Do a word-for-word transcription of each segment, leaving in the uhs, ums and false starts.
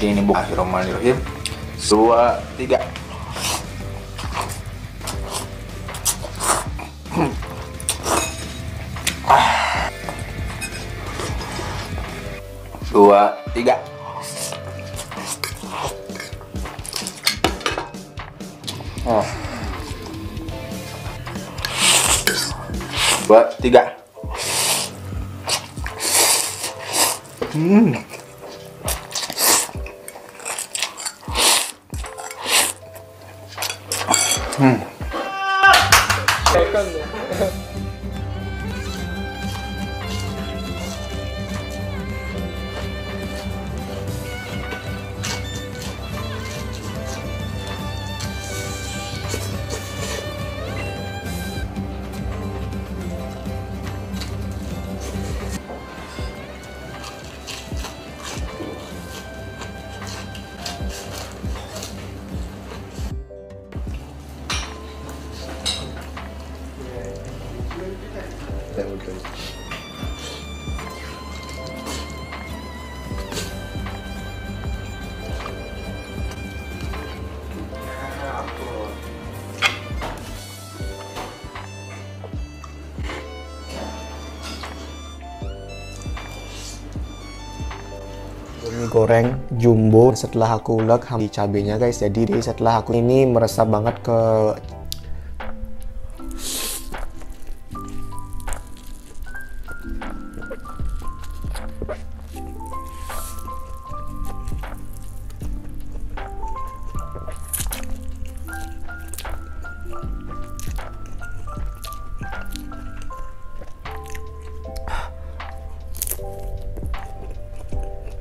Jadi ini buah Bismillahirrahmanirrahim. Dua, tiga. Dua, tiga. Oh. Dua, tiga. Hmm. Hmm. That would be goreng jumbo. Setelah aku ulek di cabenya guys, jadi setelah aku ini meresap banget ke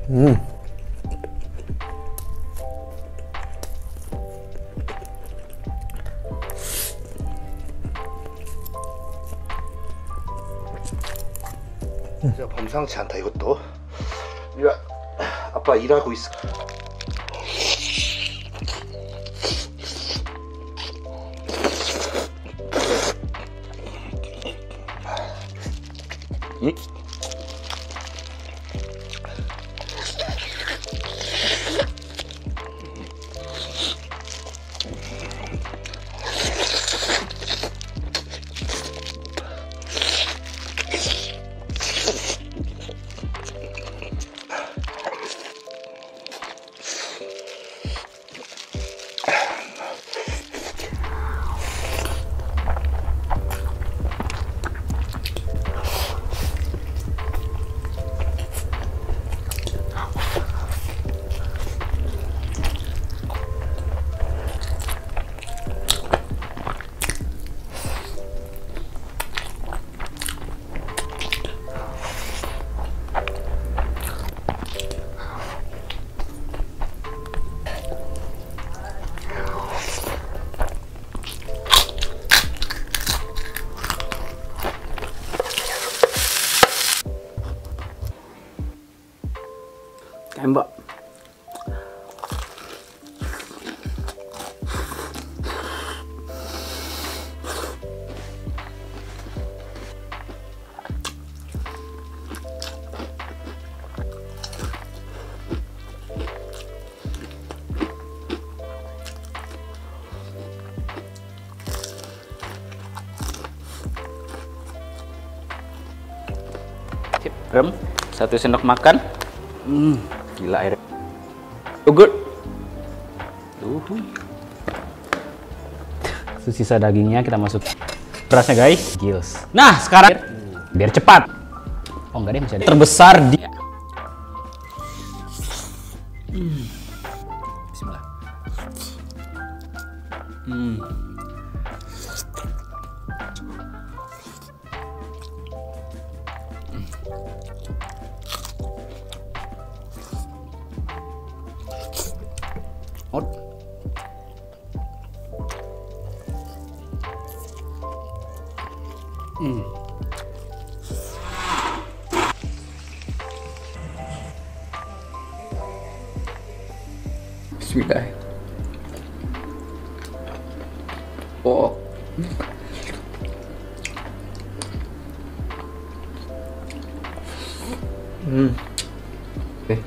Hmm. 진짜 범상치 않다 이것도. 야, 아빠 일하고 있어. 응? Tembak. Sip, rem. Satu sendok makan. Hmm. Gila airnya. So good. Uhuh. Sisa dagingnya kita masuk berasnya guys. Gils. Nah sekarang biar cepat. Oh enggak deh masih ada. Terbesar di. Hmm. Bismillah. Hmm. Out. Hmm. Bismillah. Oh. Hmm. Eh.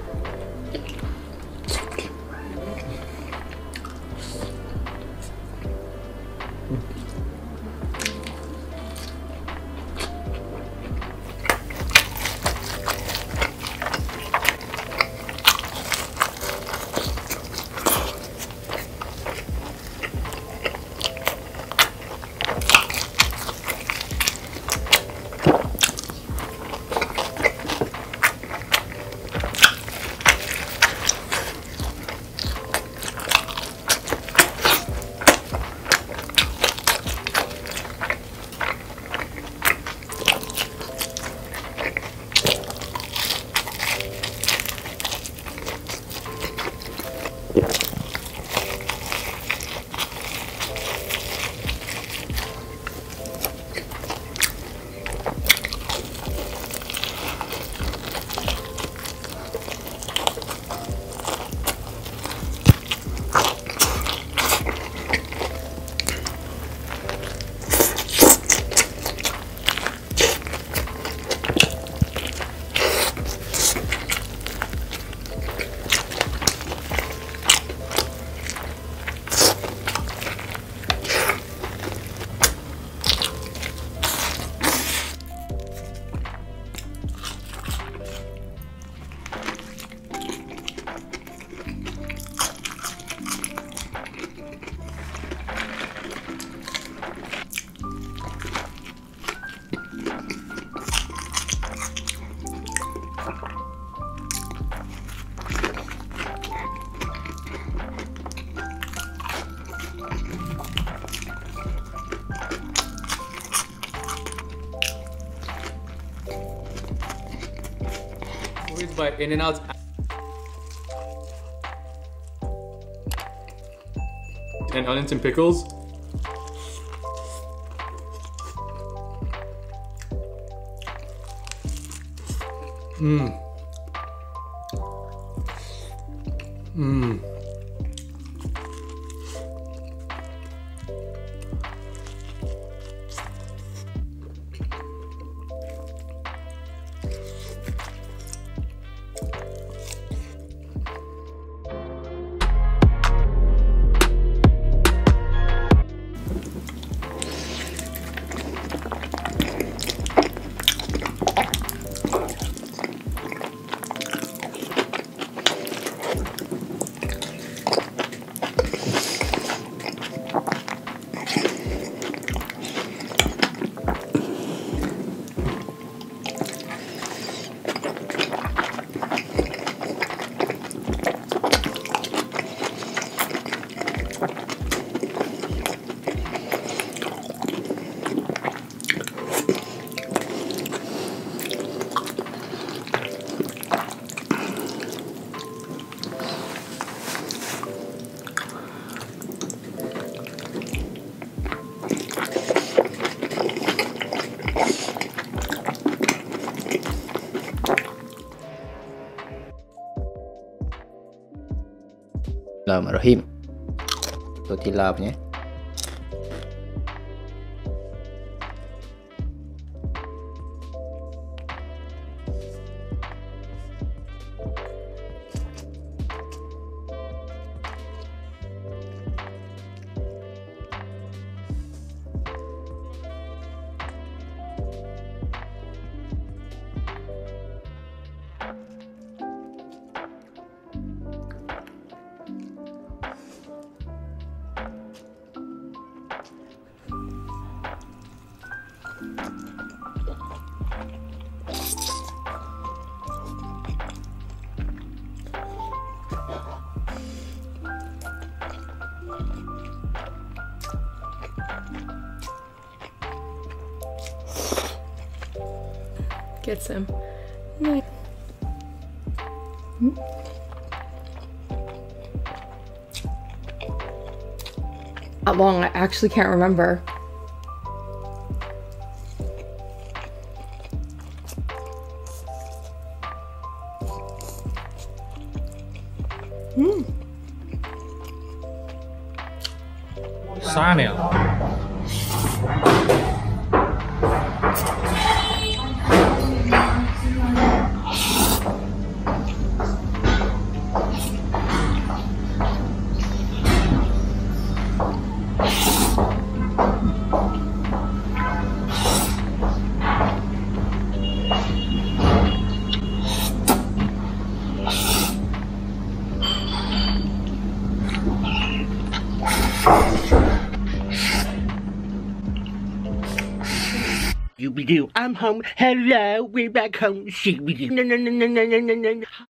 sponsored by In-N-Out's. And onions and pickles. Mmm. Mmm. Bismillahirrahmanirrahim. Itu tilapnya. Get some. Mm. Not long, I actually can't remember. Mm. Sanya. I'm home. Hello, we're back home. She with you. No, no, no, no, no, no, no, no.